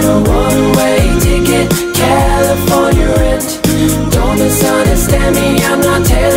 get a one-way ticket, California rent. Don't misunderstand me, I'm not telling